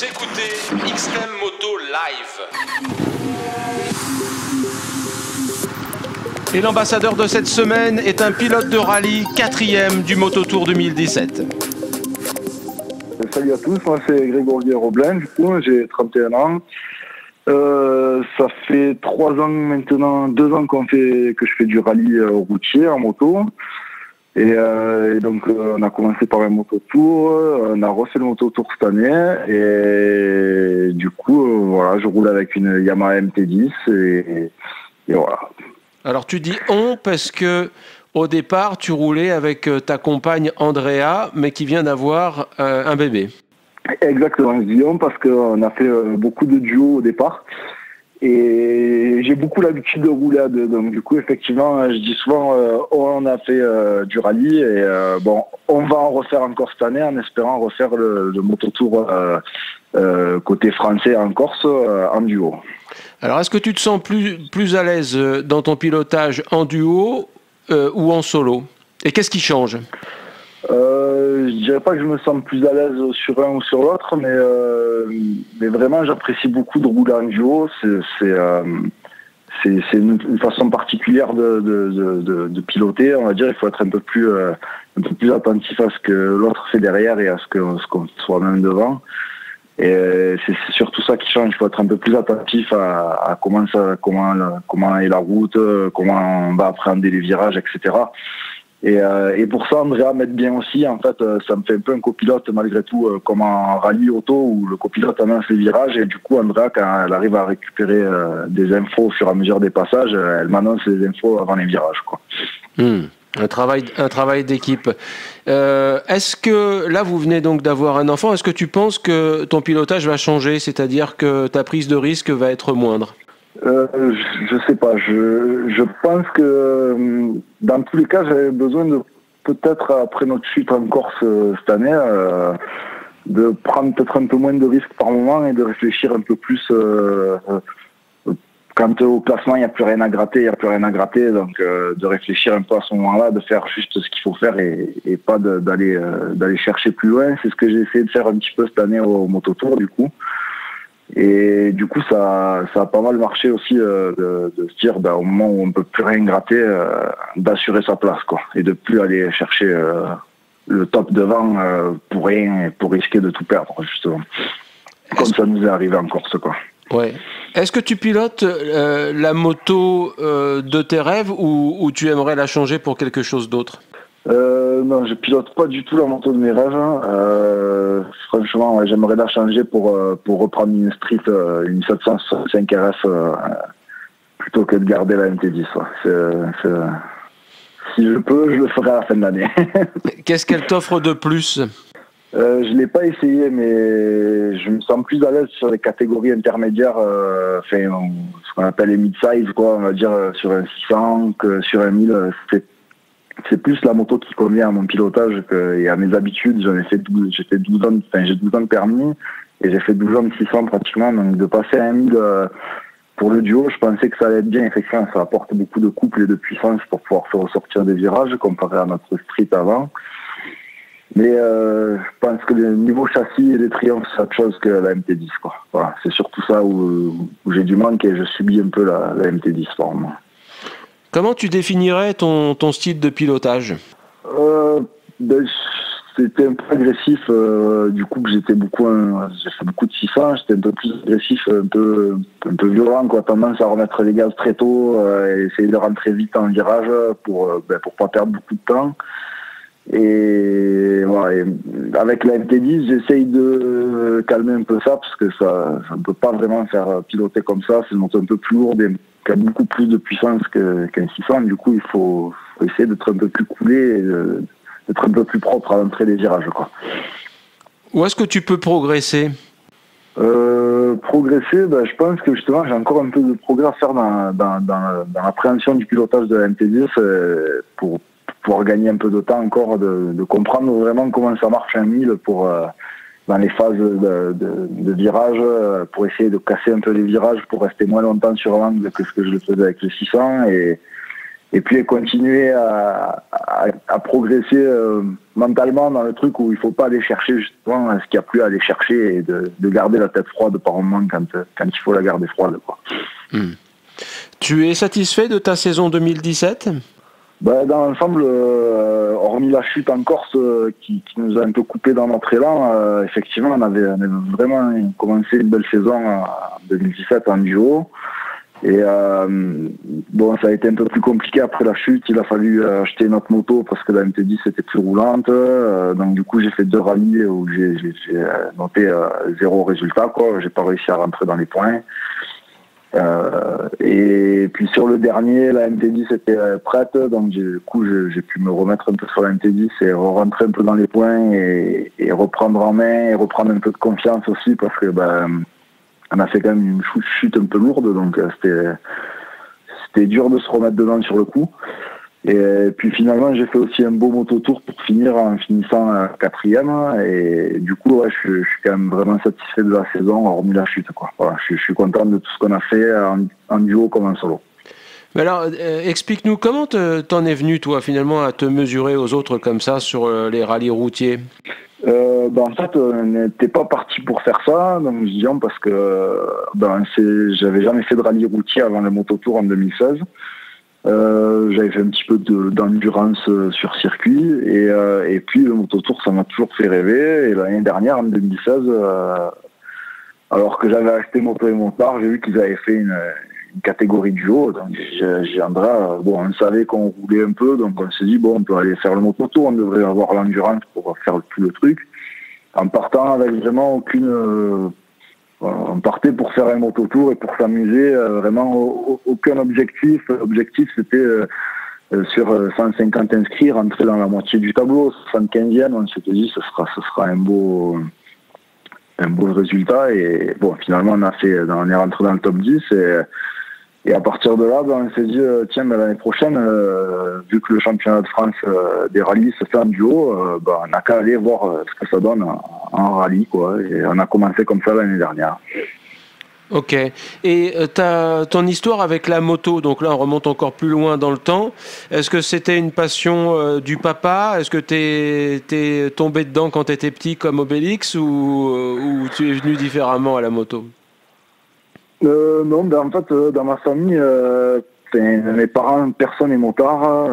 Vous écoutez Xtreme Moto LIVE. Et l'ambassadeur de cette semaine est un pilote de rallye, 4e du Moto Tour 2017. Salut à tous, moi c'est Grégory Roblin, du coup, j'ai 31 ans. Ça fait 3 ans maintenant, 2 ans que je fais du rallye routier en moto. Et donc on a commencé par un Moto Tour, on a refait le Moto Tour cette année et du coup voilà, je roule avec une Yamaha MT-10 et voilà. Alors tu dis on parce que au départ tu roulais avec ta compagne Andrea mais qui vient d'avoir un bébé. Exactement, je dis on parce qu'on a fait beaucoup de duos au départ. Et j'ai beaucoup l'habitude de rouler à deux, donc du coup effectivement je dis souvent on a fait du rallye et bon on va en refaire encore cette année en espérant refaire le mototour côté français en Corse en duo. Alors est-ce que tu te sens plus à l'aise dans ton pilotage en duo ou en solo? Et qu'est-ce qui change? Je dirais pas que je me sens plus à l'aise sur un ou sur l'autre, mais vraiment j'apprécie beaucoup de rouler en duo. C'est une façon particulière de piloter, on va dire. Il faut être un peu plus attentif à ce que l'autre fait derrière et à ce qu'on soit même devant. Et c'est surtout ça qui change. Il faut être un peu plus attentif à comment est la route, comment on va appréhender les virages, etc. Et pour ça, Andrea m'aide bien aussi. En fait, ça me fait un peu un copilote malgré tout, comme en rallye auto où le copilote avance les virages. Et du coup, Andrea, quand elle arrive à récupérer des infos au fur et à mesure des passages, elle m'annonce les infos avant les virages, quoi. Mmh. Un travail d'équipe. Est-ce que, là, vous venez donc d'avoir un enfant, est-ce que tu penses que ton pilotage va changer, c'est-à-dire que ta prise de risque va être moindre ? Je sais pas. Je pense que dans tous les cas, j'avais besoin de peut-être après notre chute en Corse cette année de prendre peut-être un peu moins de risques par moment et de réfléchir un peu plus. Quant au classement, il n'y a plus rien à gratter, donc de réfléchir un peu à ce moment-là, de faire juste ce qu'il faut faire et pas d'aller chercher plus loin. C'est ce que j'ai essayé de faire un petit peu cette année au Moto Tour, du coup. Et du coup, ça a pas mal marché aussi de se dire, ben, au moment où on ne peut plus rien gratter, d'assurer sa place, quoi, et de plus aller chercher le top devant pour rien, et pour risquer de tout perdre, justement. Comme ça nous est arrivé en Corse, quoi. Ouais. Est-ce que tu pilotes la moto de tes rêves ou tu aimerais la changer pour quelque chose d'autre ? Non, je pilote pas du tout la moto de mes rêves. Franchement, ouais, j'aimerais la changer pour reprendre une Street, une 755 RF, plutôt que de garder la MT-10. Ouais. Si je peux, je le ferai à la fin de l'année. Qu'est-ce qu'elle t'offre de plus ? Je l'ai pas essayé, mais je me sens plus à l'aise sur les catégories intermédiaires, ce qu'on appelle les mid-size, quoi, on va dire sur un 600, que sur un 1000, c'est plus la moto qui convient à mon pilotage et à mes habitudes. J'ai fait 12 ans, enfin, j'ai 12 ans de permis et j'ai fait 12 ans de 600 pratiquement. Donc de passer à un 1000 pour le duo, je pensais que ça allait être bien. Effectivement, ça apporte beaucoup de couple et de puissance pour pouvoir faire ressortir des virages comparé à notre Street avant. Mais je pense que le niveau châssis et les triomphes, c'est autre chose que la MT-10, quoi. Voilà, c'est surtout ça où j'ai du manque et je subis un peu la MT-10 pour moi. Comment tu définirais ton style de pilotage ? C'était un peu agressif, du coup que j'ai fait beaucoup de 600, j'étais un peu plus agressif, un peu violent, quoi, tendance à remettre les gaz très tôt et essayer de rentrer vite en virage pour pas perdre beaucoup de temps. Et, ouais, et avec la MT-10, j'essaye de calmer un peu ça parce que ça ne peut pas vraiment faire piloter comme ça, c'est une moto un peu plus lourde et qui a beaucoup plus de puissance qu'un 600. Du coup, il faut essayer d'être un peu plus coulé, d'être un peu plus propre à l'entrée des virages, quoi. Où est-ce que tu peux progresser ? Progresser, ben, je pense que justement j'ai encore un peu de progrès à faire dans l'appréhension du pilotage de la MT-10 pour pouvoir gagner un peu de temps encore, de comprendre vraiment comment ça marche un 1000 dans les phases de virage, pour essayer de casser un peu les virages, pour rester moins longtemps sur l'angle que ce que je le faisais avec le 600, et et puis continuer à progresser mentalement dans le truc où il ne faut pas aller chercher justement ce qu'il n'y a plus à aller chercher, et de garder la tête froide par moment quand il faut la garder froide, quoi. Mmh. Tu es satisfait de ta saison 2017? Ben, dans l'ensemble, hormis la chute en Corse qui nous a un peu coupé dans notre élan, effectivement on avait vraiment commencé une belle saison en 2017 en duo. Et bon, ça a été un peu plus compliqué après la chute. Il a fallu acheter une autre moto parce que la MT-10 était plus roulante. Donc du coup, j'ai fait 2 rallyes où j'ai noté 0 résultat, quoi. J'ai pas réussi à rentrer dans les points. Et puis sur le dernier, la MT-10 était prête, donc du coup j'ai pu me remettre un peu sur la MT-10 et rentrer un peu dans les points et reprendre en main et reprendre un peu de confiance aussi, parce que ben, on a fait quand même une chute un peu lourde, donc c'était dur de se remettre dedans sur le coup. Et puis finalement j'ai fait aussi un beau Moto Tour pour finir en finissant 4e, et du coup ouais, je suis quand même vraiment satisfait de la saison hormis la chute, quoi. Voilà, je suis content de tout ce qu'on a fait en duo comme en solo. Mais alors explique-nous comment t'en es venu toi finalement à te mesurer aux autres comme ça sur les rallyes routiers? Ben en fait, on n'était pas parti pour faire ça, donc disons, parce que ben, j'avais jamais fait de rallye routier avant le Moto Tour en 2016. J'avais fait un petit peu d'endurance sur circuit, et puis le Moto Tour ça m'a toujours fait rêver. Et l'année dernière en 2016, alors que j'avais acheté Moto et Motard, j'ai vu qu'ils avaient fait une catégorie duo, donc j'ai Andrea, bon on savait qu'on roulait un peu, donc on s'est dit bon on peut aller faire le Moto Tour, on devrait avoir l'endurance pour faire tout le truc, en partant avec vraiment aucune... on partait pour faire un mototour et pour s'amuser, vraiment aucun objectif. L'objectif c'était sur 150 inscrits, rentrer dans la moitié du tableau, 75e, on s'était dit ce sera un beau résultat, et bon finalement on est rentré dans le top 10, et à partir de là ben, on s'est dit tiens ben, l'année prochaine vu que le championnat de France des rallyes se fait en duo, ben, on n'a qu'à aller voir ce que ça donne en rallye, quoi. Et on a commencé comme ça l'année dernière. Ok. Et ton histoire avec la moto, donc là on remonte encore plus loin dans le temps, est-ce que c'était une passion du papa? Est-ce que t'es tombé dedans quand t'étais petit comme Obélix, ou tu es venu différemment à la moto? Non, ben en fait dans ma famille, mes parents, personne n'est motard,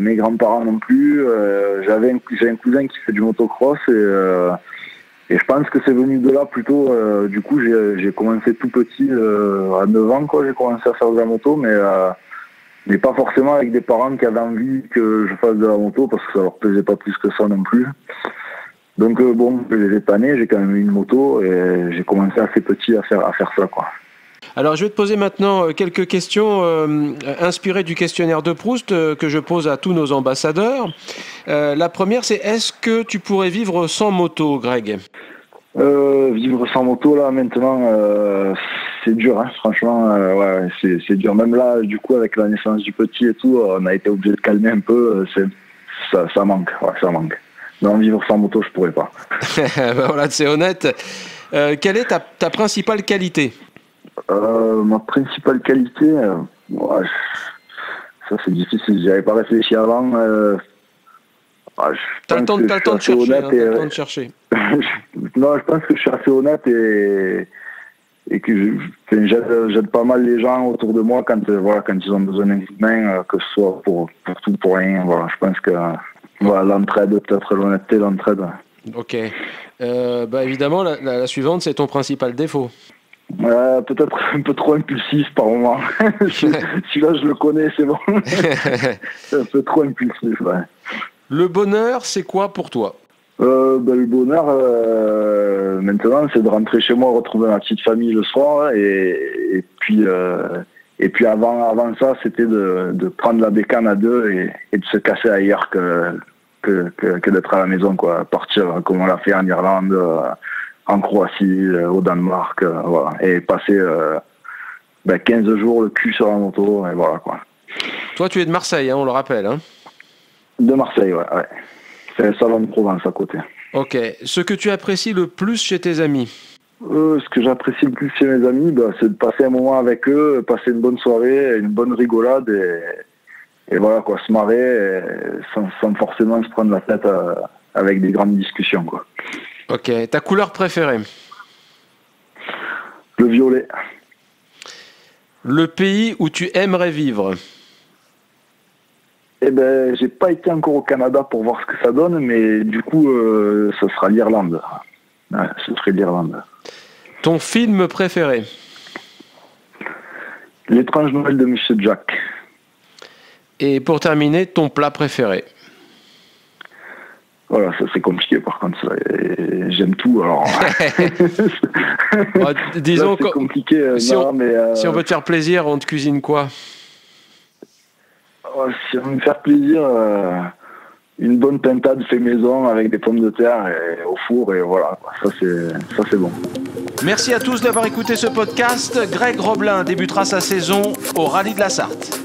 mes grands-parents non plus, j'ai un cousin qui fait du motocross, et je pense que c'est venu de là plutôt. Du coup j'ai commencé tout petit, à 9 ans quoi, j'ai commencé à faire de la moto, mais pas forcément avec des parents qui avaient envie que je fasse de la moto, parce que ça leur plaisait pas plus que ça non plus. Donc bon, je les ai tannés, j'ai quand même eu une moto et j'ai commencé assez petit à faire ça, quoi. Alors je vais te poser maintenant quelques questions inspirées du questionnaire de Proust que je pose à tous nos ambassadeurs. La première, c'est est-ce que tu pourrais vivre sans moto, Greg? Vivre sans moto là maintenant, c'est dur, hein, franchement, ouais, c'est dur. Même là, du coup, avec la naissance du petit et tout, on a été obligé de calmer un peu. Ça manque, ouais, ça manque. Non, vivre sans moto, je pourrais pas. Ben voilà, c'est honnête. Quelle est ta principale qualité? Ma principale qualité, ouais, ça c'est difficile, j'avais pas réfléchi avant. Ouais, t'as le temps de chercher, hein, non, je pense que je suis assez honnête, et que j'aide pas mal les gens autour de moi quand, voilà, quand ils ont besoin d'un coup de main, que ce soit pour tout, pour rien. Voilà, je pense que voilà, l'entraide, peut-être l'honnêteté, l'entraide. Ok. Bah, évidemment, la suivante, c'est ton principal défaut. Peut-être un peu trop impulsif par moment. Celui-là, je le connais, c'est bon. C'est un peu trop impulsif, ouais. Le bonheur, c'est quoi pour toi? Ben, le bonheur, maintenant, c'est de rentrer chez moi, retrouver ma petite famille le soir, et puis avant ça, c'était de prendre la bécane à deux et de se casser ailleurs que d'être à la maison, quoi. Partir comme on l'a fait en Irlande, en Croatie, au Danemark, voilà. Et passer 15 jours le cul sur la moto, et voilà, quoi. Toi, tu es de Marseille, hein, on le rappelle, hein? De Marseille, ouais, ouais. C'est le Salon de Provence à côté. Ok. Ce que tu apprécies le plus chez tes amis? Ce que j'apprécie le plus chez mes amis, bah, c'est de passer un moment avec eux, passer une bonne soirée, une bonne rigolade, Et voilà quoi, se marrer sans forcément se prendre la tête avec des grandes discussions quoi. Ok, ta couleur préférée? Le violet. Le pays où tu aimerais vivre? Eh ben, j'ai pas été encore au Canada pour voir ce que ça donne, mais du coup, ce sera l'Irlande. Ouais, ce serait l'Irlande. Ton film préféré? L'étrange Noël de Monsieur Jack. Et pour terminer, ton plat préféré? Voilà, ça c'est compliqué par contre. J'aime tout alors. Bon, disons que c'est compliqué. Si on veut te faire plaisir, on te cuisine quoi? Oh, si on veut me faire plaisir, une bonne pintade fait maison avec des pommes de terre et au four et voilà. Ça c'est bon. Merci à tous d'avoir écouté ce podcast. Greg Roblin débutera sa saison au Rallye de la Sarthe.